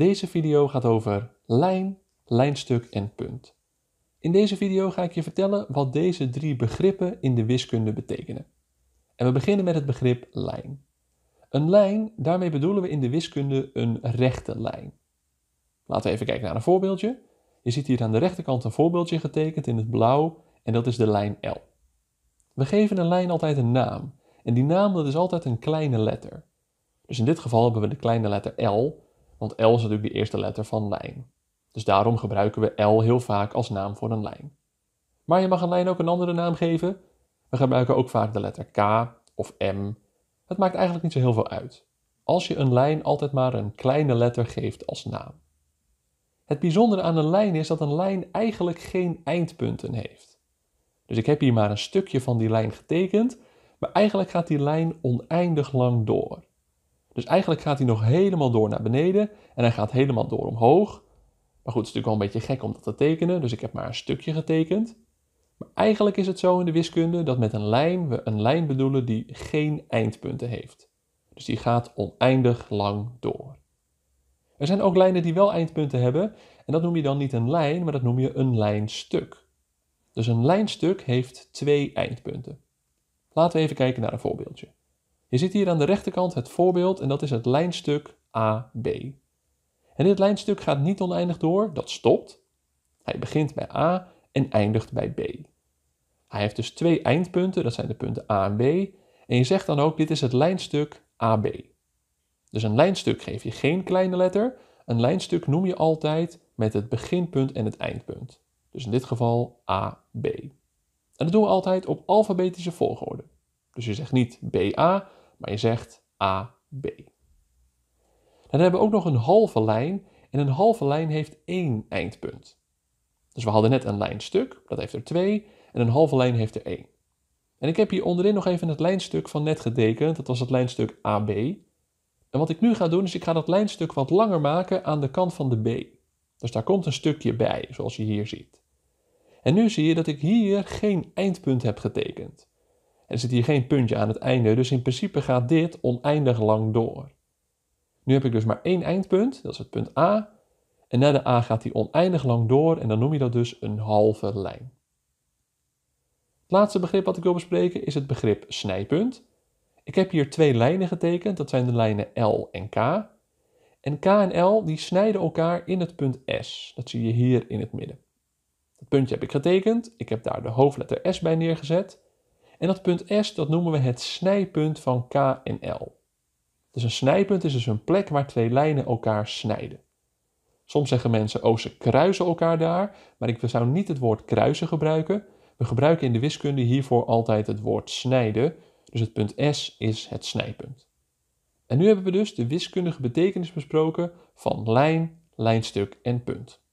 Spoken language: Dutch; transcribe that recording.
Deze video gaat over lijn, lijnstuk en punt. In deze video ga ik je vertellen wat deze drie begrippen in de wiskunde betekenen. En we beginnen met het begrip lijn. Een lijn, daarmee bedoelen we in de wiskunde een rechte lijn. Laten we even kijken naar een voorbeeldje. Je ziet hier aan de rechterkant een voorbeeldje getekend in het blauw en dat is de lijn L. We geven een lijn altijd een naam en die naam dat is altijd een kleine letter. Dus in dit geval hebben we de kleine letter L, want L is natuurlijk de eerste letter van lijn. Dus daarom gebruiken we L heel vaak als naam voor een lijn. Maar je mag een lijn ook een andere naam geven. We gebruiken ook vaak de letter K of M. Het maakt eigenlijk niet zo heel veel uit, als je een lijn altijd maar een kleine letter geeft als naam. Het bijzondere aan een lijn is dat een lijn eigenlijk geen eindpunten heeft. Dus ik heb hier maar een stukje van die lijn getekend, maar eigenlijk gaat die lijn oneindig lang door. Dus eigenlijk gaat hij nog helemaal door naar beneden en hij gaat helemaal door omhoog. Maar goed, het is natuurlijk wel een beetje gek om dat te tekenen, dus ik heb maar een stukje getekend. Maar eigenlijk is het zo in de wiskunde dat met een lijn we een lijn bedoelen die geen eindpunten heeft. Dus die gaat oneindig lang door. Er zijn ook lijnen die wel eindpunten hebben en dat noem je dan niet een lijn, maar dat noem je een lijnstuk. Dus een lijnstuk heeft twee eindpunten. Laten we even kijken naar een voorbeeldje. Je ziet hier aan de rechterkant het voorbeeld en dat is het lijnstuk AB. En dit lijnstuk gaat niet oneindig door, dat stopt. Hij begint bij A en eindigt bij B. Hij heeft dus twee eindpunten, dat zijn de punten A en B. En je zegt dan ook, dit is het lijnstuk AB. Dus een lijnstuk geef je geen kleine letter. Een lijnstuk noem je altijd met het beginpunt en het eindpunt. Dus in dit geval A, B. En dat doen we altijd op alfabetische volgorde. Dus je zegt niet BA, maar je zegt AB. Dan hebben we ook nog een halve lijn. En een halve lijn heeft één eindpunt. Dus we hadden net een lijnstuk, dat heeft er twee. En een halve lijn heeft er één. En ik heb hier onderin nog even het lijnstuk van net getekend. Dat was het lijnstuk AB. En wat ik nu ga doen, is ik ga dat lijnstuk wat langer maken aan de kant van de B. Dus daar komt een stukje bij, zoals je hier ziet. En nu zie je dat ik hier geen eindpunt heb getekend. Er zit hier geen puntje aan het einde, dus in principe gaat dit oneindig lang door. Nu heb ik dus maar één eindpunt, dat is het punt A. En na de A gaat die oneindig lang door en dan noem je dat dus een halve lijn. Het laatste begrip wat ik wil bespreken is het begrip snijpunt. Ik heb hier twee lijnen getekend, dat zijn de lijnen L en K. En K en L die snijden elkaar in het punt S, dat zie je hier in het midden. Dat puntje heb ik getekend, ik heb daar de hoofdletter S bij neergezet. En dat punt S, dat noemen we het snijpunt van K en L. Dus een snijpunt is dus een plek waar twee lijnen elkaar snijden. Soms zeggen mensen, oh ze kruisen elkaar daar, maar ik zou niet het woord kruisen gebruiken. We gebruiken in de wiskunde hiervoor altijd het woord snijden, dus het punt S is het snijpunt. En nu hebben we dus de wiskundige betekenis besproken van lijn, lijnstuk en punt.